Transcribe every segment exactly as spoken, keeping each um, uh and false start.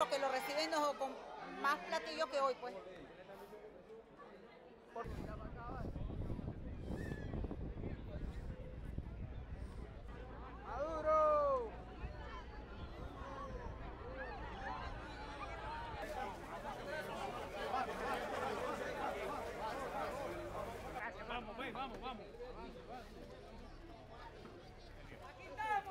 Los que lo reciben no, con más platillo que hoy, pues. ¡Maduro! Vamos, pues, vamos, vamos. ¡Aquí estamos!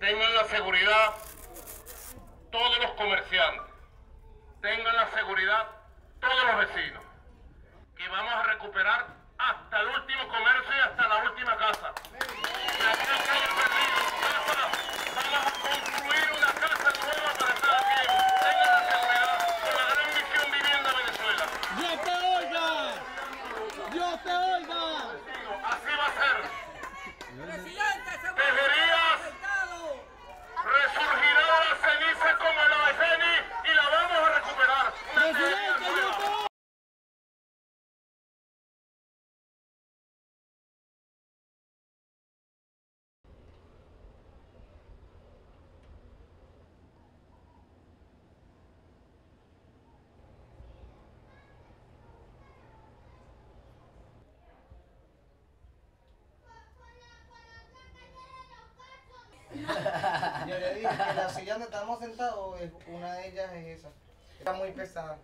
Tengan la seguridad todos los comerciantes, tengan la seguridad todos los vecinos, que vamos a recuperar hasta el último comercio y hasta la última casa. Y aquí no se haya perdido casa, vamos a construir una casa nueva para cada quien. Tengan la seguridad con la gran misión Vivienda Venezuela. ¡Dios te oiga! ¡Dios te oiga! Así va a ser. Presidente, seguridad. Resurgirá la ceniza como la de Feni y la vamos a recuperar. Presidente, yo puedo. Yo le dije que la silla donde estamos sentados, una de ellas es esa. Está muy pesada.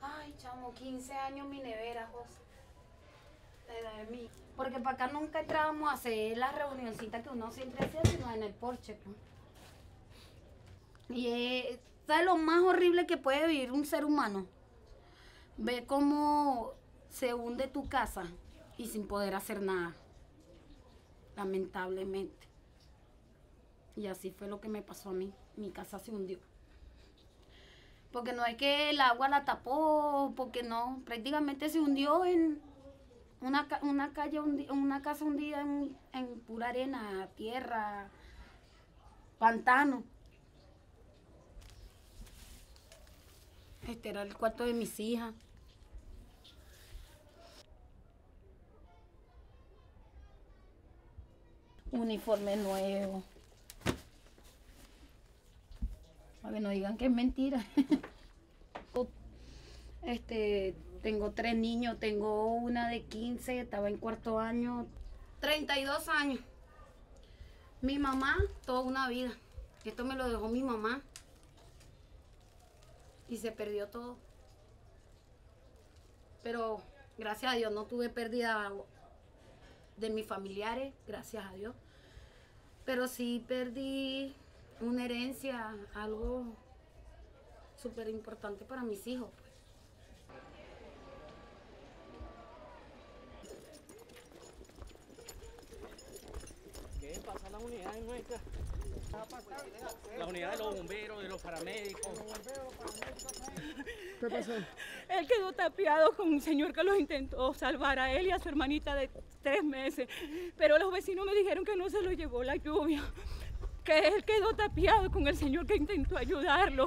Ay, chamo, quince años mi nevera, José. La edad de mí. Porque para acá nunca entrábamos a hacer las reunioncitas que uno siempre hacía, sino en el porche. Y es, ¿sabes lo más horrible que puede vivir un ser humano? Ver cómo se hunde tu casa y sin poder hacer nada. Lamentablemente. Y así fue lo que me pasó a mí. Mi casa se hundió. Porque no es que el agua la tapó, porque no. Prácticamente se hundió en una, una, calle hundida, una casa hundida en, en pura arena, tierra, pantano. Este era el cuarto de mis hijas. Uniforme nuevo. Para que no digan que es mentira. Este, tengo tres niños, tengo una de quince, estaba en cuarto año. treinta y dos años. Mi mamá, toda una vida. Esto me lo dejó mi mamá. Y se perdió todo. Pero gracias a Dios no tuve pérdida de mis familiares, gracias a Dios. Pero sí perdí una herencia, algo súper importante para mis hijos, pues. ¿Qué pasa las unidades nuestras? Las unidades de los bomberos, de los paramédicos. ¿Qué pasó? Él quedó tapiado con un señor que los intentó salvar a él y a su hermanita de tres meses. Pero los vecinos me dijeron que no se lo llevó la lluvia. Que él quedó tapiado con el señor que intentó ayudarlo.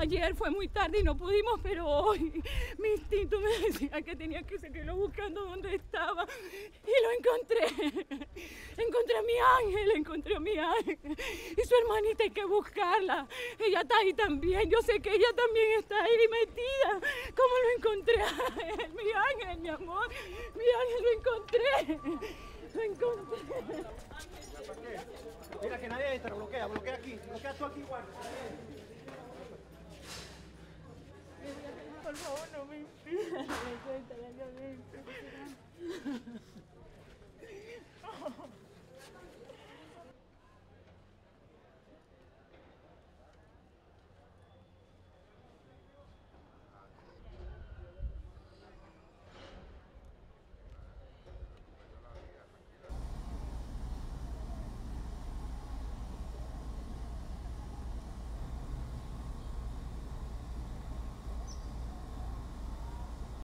Ayer fue muy tarde y no pudimos, pero hoy mi instinto me decía que tenía que seguirlo buscando donde estaba. Y lo encontré. Encontré a mi ángel, encontré a mi ángel. Y su hermanita hay que buscarla. Ella está ahí también. Yo sé que ella también está ahí metida. ¿Cómo lo encontré a él? Mi ángel, mi amor. Mi ángel, lo encontré. Lo encontré. Mira que nadie entra, bloquea, bloquea aquí, bloquea tú aquí, guarda.